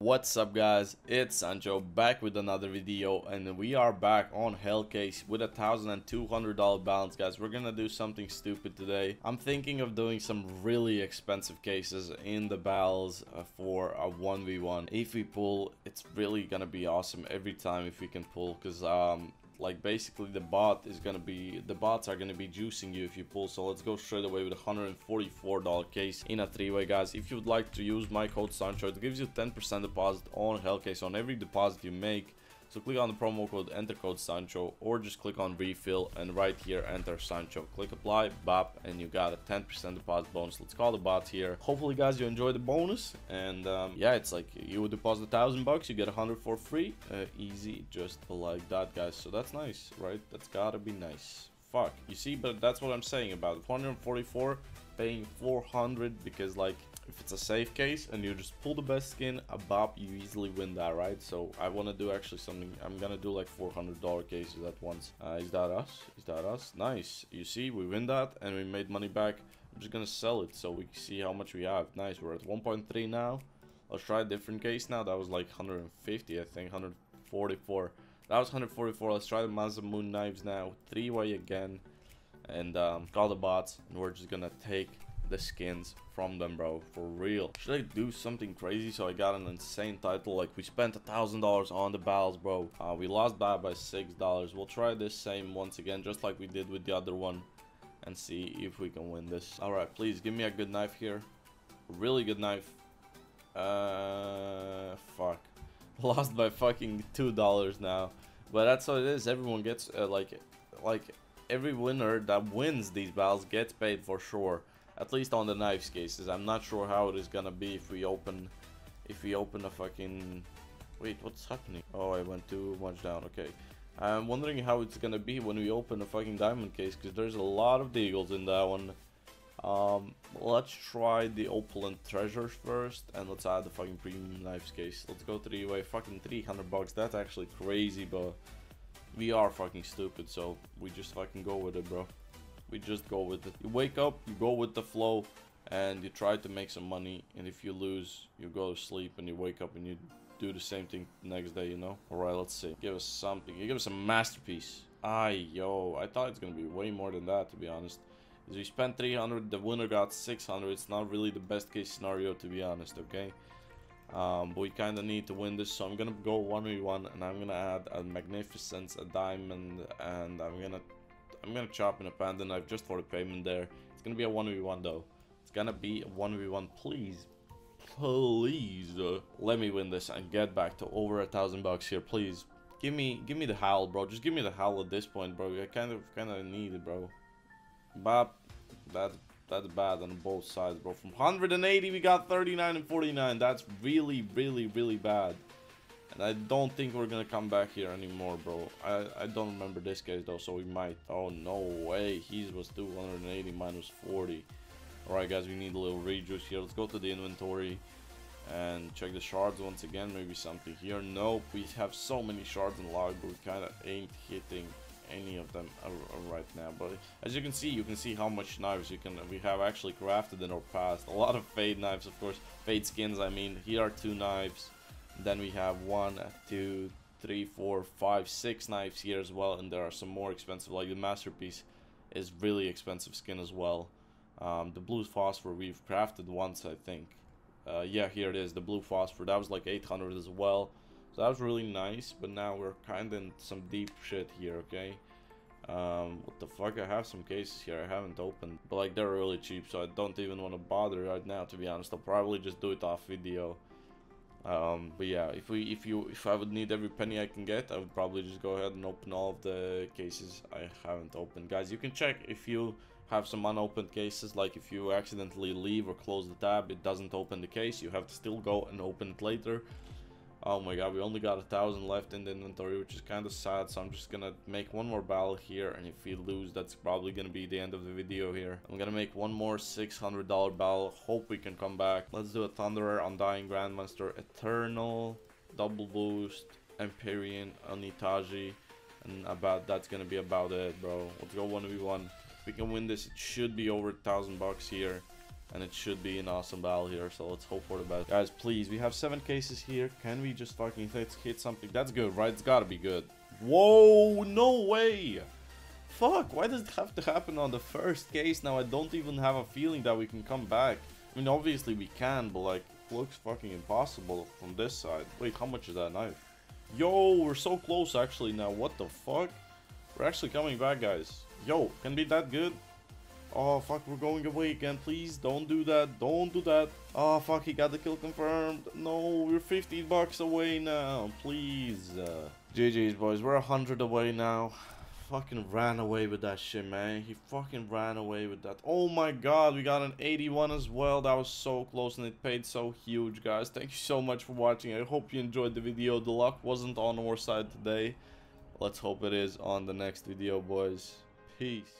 What's up guys, it's Sancho back with another video, and we are back on Hellcase with $1,200 balance. Guys, we're gonna do something stupid today. I'm thinking of doing some really expensive cases in the battles for a 1v1. If we pull, it's really gonna be awesome every time if we can pull, because like basically the bots are gonna be juicing you if you pull. So let's go straight away with $144 case in a three-way. Guys, if you would like to use my code Sancho, it gives you 10% deposit on Hellcase on every deposit you make. So click on the promo code, enter code Sancho, or just click on refill and right here enter Sancho. Click apply, bop, and you got a 10% deposit bonus. Let's call the bots here. Hopefully guys you enjoy the bonus, and yeah, it's like you would deposit $1,000, you get 100 for free. Easy, just like that guys. So that's nice, right? That's gotta be nice. Fuck, you see, but that's what I'm saying about it. 144 paying 400, because like if it's a safe case and you just pull the best skin, a bop, you easily win that, right? So I want to do actually something. I'm gonna do like $400 cases at once. Is that us? Is that us? Nice. You see, we win that and we made money back. I'm just gonna sell it so we see how much we have. Nice, we're at 1.3 now. Let's try a different case now. That was like 150, I think. 144. That was 144. Let's try the Mazamun knives now. Three-way again. And call the bots, and we're just gonna take the skins from them, bro, for real. Should I do something crazy? So I got an insane title, like we spent $1,000 on the battles, bro. We lost that by $6. We'll try this same once again, just like we did with the other one, and see if we can win this. All right, please give me a good knife here, a really good knife. Fuck, lost by fucking $2 now, but that's what it is. Everyone gets every winner that wins these battles gets paid for sure. At least on the knives cases. I'm not sure how it is gonna be if we open a fucking... Wait, what's happening? Oh, I went too much down. Okay, I'm wondering how it's gonna be when we open a fucking diamond case, because there's a lot of deagles in that one. Let's try the opulent treasures first, and let's add the fucking premium knives case. Let's go three-way, fucking $300. That's actually crazy, but we are fucking stupid, so we just fucking go with it, bro. We just go with it. You wake up, you go with the flow, and you try to make some money, and if you lose, you go to sleep and you wake up and you do the same thing the next day, you know? Alright, let's see. Give us something. You give us a masterpiece. Ay, yo. I thought it's gonna be way more than that, to be honest. Because we spent 300, the winner got 600. It's not really the best case scenario, to be honest, okay? But we kind of need to win this, so I'm gonna go 1v1, and I'm gonna add a magnificence, a diamond, and I'm gonna chop in a panda knife just for the payment there. It's gonna be a 1v1 though. It's gonna be a 1v1. Please, please, let me win this and get back to over $1,000 here. Please, give me the howl, bro. Just give me the howl at this point, bro. I kind of need it, bro. Bop, that's bad on both sides, bro. From 180, we got 39 and 49. That's really, really, really bad. And I don't think we're gonna come back here anymore, bro. I don't remember this case though, so we might. Oh, no way. He was 280 minus 40. Alright guys, we need a little rejuice here. Let's go to the inventory and check the shards once again. Maybe something here. Nope, we have so many shards in log, but we kinda ain't hitting any of them right now. But as you can see how much knives we have actually crafted in our past. A lot of fade knives, of course. Fade skins, I mean. Here are two knives. Then we have 1, 2, 3, 4, 5, 6 knives here as well, and there are some more expensive, like the masterpiece is really expensive skin as well. The blue phosphor we've crafted once, I think. Yeah, here it is, the blue phosphor. That was like 800 as well, so that was really nice. But now we're kind of in some deep shit here, okay? What the fuck, I have some cases here I haven't opened, but like they're really cheap, so I don't even want to bother right now, to be honest. I'll probably just do it off video. But yeah, if I would need every penny I can get, I would probably just go ahead and open all of the cases I haven't opened. Guys, you can check if you have some unopened cases, like if you accidentally leave or close the tab, it doesn't open the case. You have to still go and open it later. Oh my god, we only got 1,000 left in the inventory, which is kind of sad. So I'm just gonna make one more battle here, and if we lose, that's probably gonna be the end of the video here. I'm gonna make one more $600 battle. Hope we can come back. Let's do a Thunderer, Undying Grandmaster, Eternal, Double Boost, Empyrean, Onitaji, and about that's gonna be about it, bro. Let's go 1v1. If we can win this, it should be over $1,000 here. and it should be an awesome battle here, so let's hope for the best. Guys, please, we have 7 cases here. Can we just fucking hit something? That's good, right? It's gotta be good. Whoa, no way! Fuck, why does it have to happen on the first case now? I don't even have a feeling that we can come back. I mean, obviously we can, but like, it looks fucking impossible from this side. Wait, how much is that knife? Yo, we're so close actually now. What the fuck? We're actually coming back, guys. Yo, can it be that good? Oh, fuck, we're going away again. Please, don't do that. Don't do that. Oh, fuck, he got the kill confirmed. No, we're 15 bucks away now. Please. GG's, boys. We're 100 away now. Fucking ran away with that shit, man. He fucking ran away with that. Oh, my God. We got an 81 as well. That was so close, and it paid so huge, guys. Thank you so much for watching. I hope you enjoyed the video. The luck wasn't on our side today. Let's hope it is on the next video, boys. Peace.